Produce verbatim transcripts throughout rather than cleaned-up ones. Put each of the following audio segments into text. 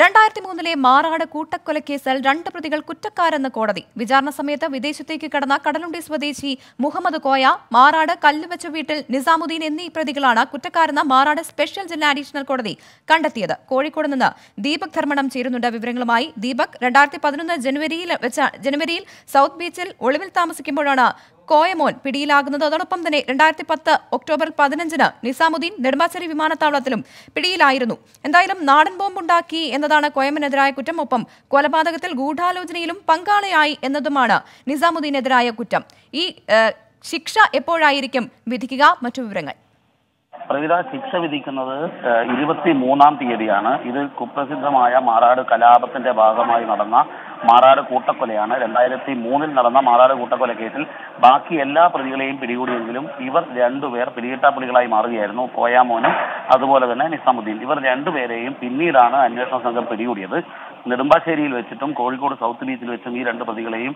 രണ്ടായിരത്തി മൂന്നിലെ മാറാട് കൂട്ടക്കൊലക്കേസിൽ രണ്ട് പ്രതികൾ കുറ്റക്കാരെന്ന് കോടതി. വിചാരണ സമയത്ത് വിദേശത്തേക്ക് കടന്ന കടലുണ്ടി സ്വദേശി മുഹമ്മദ് കോയ, മാറാട് കല്ലുവെച്ച വീട്ടിൽ നിസാമുദ്ദീൻ എന്നീ പ്രതികളാണ് കുറ്റക്കാരെന്ന് മാറാട് സ്പെഷ്യൽ ജില്ലാ അഡീഷണൽ കോടതി കണ്ടെത്തിയത്. കോഴിക്കോട് നിന്ന് ദീപക് ധർമ്മടം ചേരുന്നുണ്ട് വിവരങ്ങളുമായി. ദീപക്, രണ്ടായിരത്തി പതിനൊന്ന് ജനുവരിയിൽ ജനുവരിയിൽ സൌത്ത് ബീച്ചിൽ ഒളിവിൽ താമസിക്കുമ്പോഴാണ് കോയമോൻ പിടിയിലാകുന്നത്. അതോടൊപ്പം തന്നെ രണ്ടായിരത്തി പത്ത് ഒക്ടോബർ പതിനഞ്ചിന് നിസാമുദ്ദീൻ നെടുമ്പാശ്ശേരി വിമാനത്താവളത്തിലും പിടിയിലായിരുന്നു. എന്തായാലും നാടൻ ബോംബുണ്ടാക്കി എന്നതാണ് കോയമനെതിരായ കുറ്റം. ഒപ്പം കൊലപാതകത്തിൽ ഗൂഢാലോചനയിലും പങ്കാളിയായി എന്നതുമാണ് നിസാമുദ്ദീനെതിരായ കുറ്റം. ഈ ശിക്ഷ എപ്പോഴായിരിക്കും വിധിക്കുക? മറ്റു വിവരങ്ങൾ. പ്രവിധ, ശിക്ഷ വിധിക്കുന്നത് ഇരുപത്തി മൂന്നാം തീയതിയാണ്. ഇത് കുപ്രസിദ്ധമായ മാറാട് കലാപത്തിന്റെ ഭാഗമായി നടന്ന മാറാട് കൂട്ടക്കൊലയാണ്. രണ്ടായിരത്തി മൂന്നിൽ നടന്ന മാറാട് കൂട്ടക്കൊല കേസിൽ ബാക്കി എല്ലാ പ്രതികളെയും പിടികൂടിയെങ്കിലും ഇവർ രണ്ടുപേർ പിടികിട്ടാ പുലികളായി മാറുകയായിരുന്നു. കോയാമോനും അതുപോലെ തന്നെ നിസാമുദ്ദീൻ. ഇവർ രണ്ടുപേരെയും പിന്നീടാണ് അന്വേഷണ സംഘം പിടികൂടിയത്. നെടുമ്പാശ്ശേരിയിൽ വെച്ചിട്ടും കോഴിക്കോട് സൗത്ത് ബീച്ചിൽ വെച്ചും ഈ രണ്ട് പ്രതികളെയും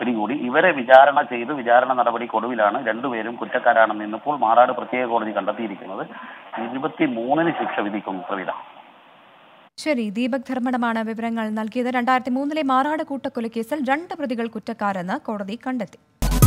പിടികൂടി. ഇവരെ വിചാരണ ചെയ്ത് വിചാരണ നടപടിക്കൊടുവിലാണ് രണ്ടുപേരും കുറ്റക്കാരാണെന്ന് ഇന്നിപ്പോൾ മാറാട് പ്രത്യേക കോടതി കണ്ടെത്തിയിരിക്കുന്നത്. ഇരുപത്തി മൂന്നിന് ശിക്ഷ വിധിക്കും പ്രവിധ. ശരി, ദീപക് ധർമ്മടമാണ് വിവരങ്ങൾ നൽകിയത്. രണ്ടായിരത്തി മൂന്നിലെ മാറാട് കൂട്ടക്കൊലക്കേസിൽ രണ്ട് പ്രതികൾ കുറ്റക്കാരെന്ന് കോടതി കണ്ടെത്തി.